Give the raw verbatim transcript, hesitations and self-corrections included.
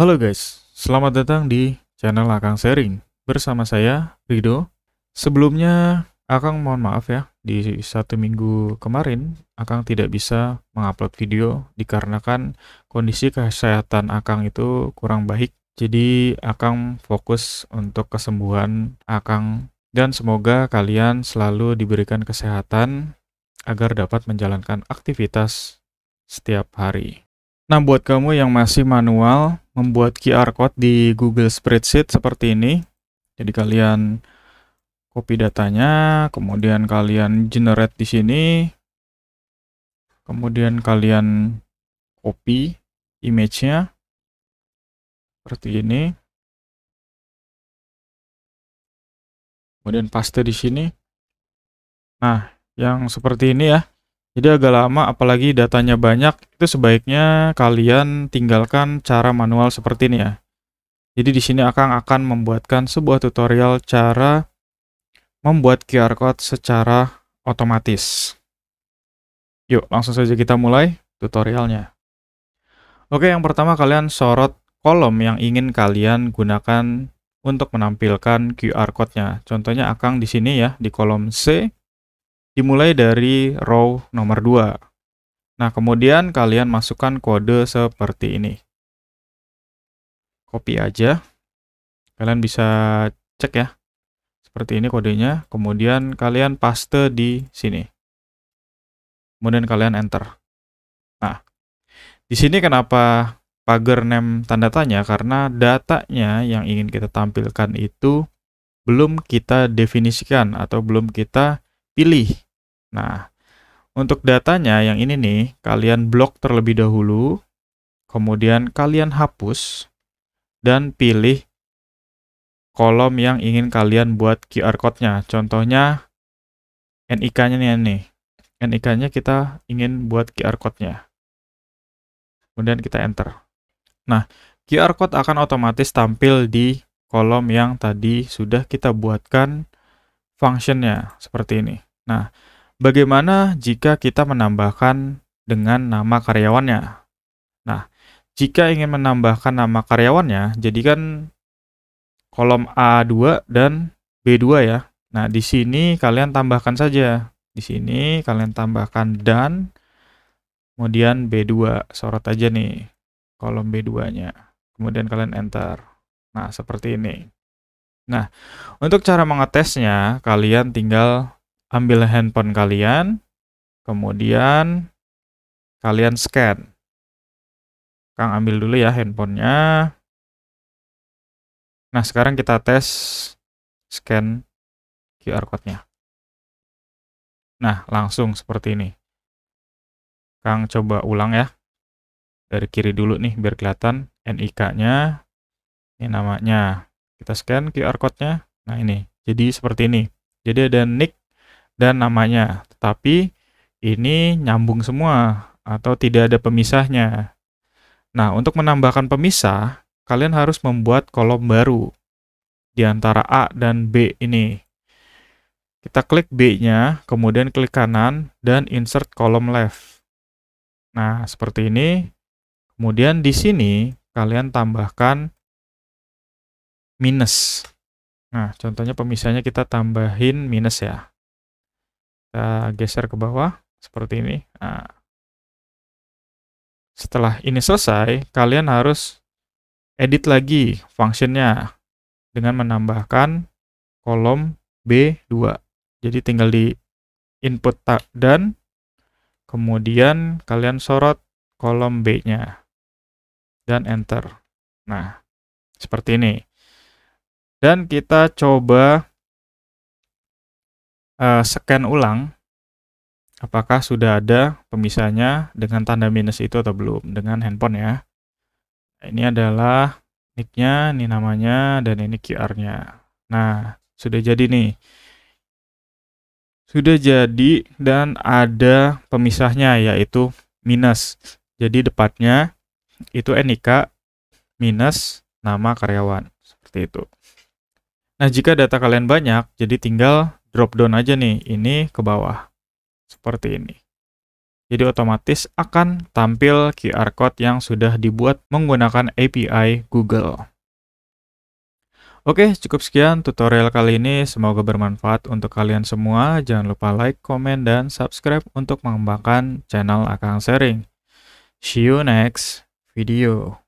Halo guys, selamat datang di channel Akang Sharing. Bersama saya, Rido. Sebelumnya, Akang mohon maaf ya, di satu minggu kemarin, Akang tidak bisa mengupload video dikarenakan kondisi kesehatan Akang itu kurang baik. Jadi, Akang fokus untuk kesembuhan Akang. Dan semoga kalian selalu diberikan kesehatan agar dapat menjalankan aktivitas setiap hari. Nah, buat kamu yang masih manual, membuat Q R Code di Google Spreadsheet seperti ini. Jadi kalian copy datanya, kemudian kalian generate di sini. Kemudian kalian copy image-nya seperti ini. Kemudian paste di sini. Nah, yang seperti ini ya. Jadi agak lama, apalagi datanya banyak, itu sebaiknya kalian tinggalkan cara manual seperti ini ya. Jadi di sini Akang akan membuatkan sebuah tutorial cara membuat Q R Code secara otomatis. Yuk, langsung saja kita mulai tutorialnya. Oke, yang pertama kalian sorot kolom yang ingin kalian gunakan untuk menampilkan Q R Code-nya. Contohnya Akang di sini ya, di kolom C. Dimulai dari row nomor dua. Nah, kemudian kalian masukkan kode seperti ini. Copy aja. Kalian bisa cek ya. Seperti ini kodenya. Kemudian kalian paste di sini. Kemudian kalian enter. Nah, di sini kenapa pagar name tanda tanya? Karena datanya yang ingin kita tampilkan itu belum kita definisikan atau belum kita pilih. Nah, untuk datanya yang ini nih, kalian blok terlebih dahulu, kemudian kalian hapus, dan pilih kolom yang ingin kalian buat Q R Code-nya. Contohnya, N I K-nya nih. N I K-nya kita ingin buat Q R Code-nya. Kemudian kita enter. Nah, Q R Code akan otomatis tampil di kolom yang tadi sudah kita buatkan function-nya, seperti ini. Nah, bagaimana jika kita menambahkan dengan nama karyawannya? Nah, jika ingin menambahkan nama karyawannya, jadikan kolom A dua dan B dua ya. Nah, di sini kalian tambahkan saja. Di sini kalian tambahkan dan, kemudian B dua. Sorot aja nih kolom B dua-nya. Kemudian kalian enter. Nah, seperti ini. Nah, untuk cara mengetesnya, kalian tinggal ambil handphone kalian, kemudian kalian scan. Kang ambil dulu ya handphonenya. Nah, sekarang kita tes scan Q R Code-nya. Nah, langsung seperti ini. Kang coba ulang ya. Dari kiri dulu nih, biar kelihatan N I K-nya. Ini namanya. Kita scan Q R Code-nya. Nah, ini. Jadi seperti ini. Jadi ada N I K dan namanya. Tetapi ini nyambung semua atau tidak ada pemisahnya. Nah, untuk menambahkan pemisah, kalian harus membuat kolom baru di antara A dan B ini. Kita klik B-nya, kemudian klik kanan dan insert kolom left. Nah, seperti ini. Kemudian di sini kalian tambahkan minus. Nah, contohnya pemisahnya kita tambahin minus ya. Kita geser ke bawah, seperti ini. Nah, setelah ini selesai, kalian harus edit lagi function-nya dengan menambahkan kolom B dua. Jadi tinggal di input dan, kemudian kalian sorot kolom B-nya. Dan enter. Nah, seperti ini. Dan kita coba uh, scan ulang apakah sudah ada pemisahnya dengan tanda minus itu atau belum dengan handphone ya. Ini adalah N I K-nya, ini namanya, dan ini Q R-nya. Nah, sudah jadi nih. Sudah jadi dan ada pemisahnya yaitu minus. Jadi depannya itu N I K minus nama karyawan. Seperti itu. Nah, jika data kalian banyak, jadi tinggal drop down aja nih, ini ke bawah. Seperti ini. Jadi otomatis akan tampil Q R Code yang sudah dibuat menggunakan A P I Google. Oke, cukup sekian tutorial kali ini. Semoga bermanfaat untuk kalian semua. Jangan lupa like, komen, dan subscribe untuk mengembangkan channel Akang Sharing. See you next video.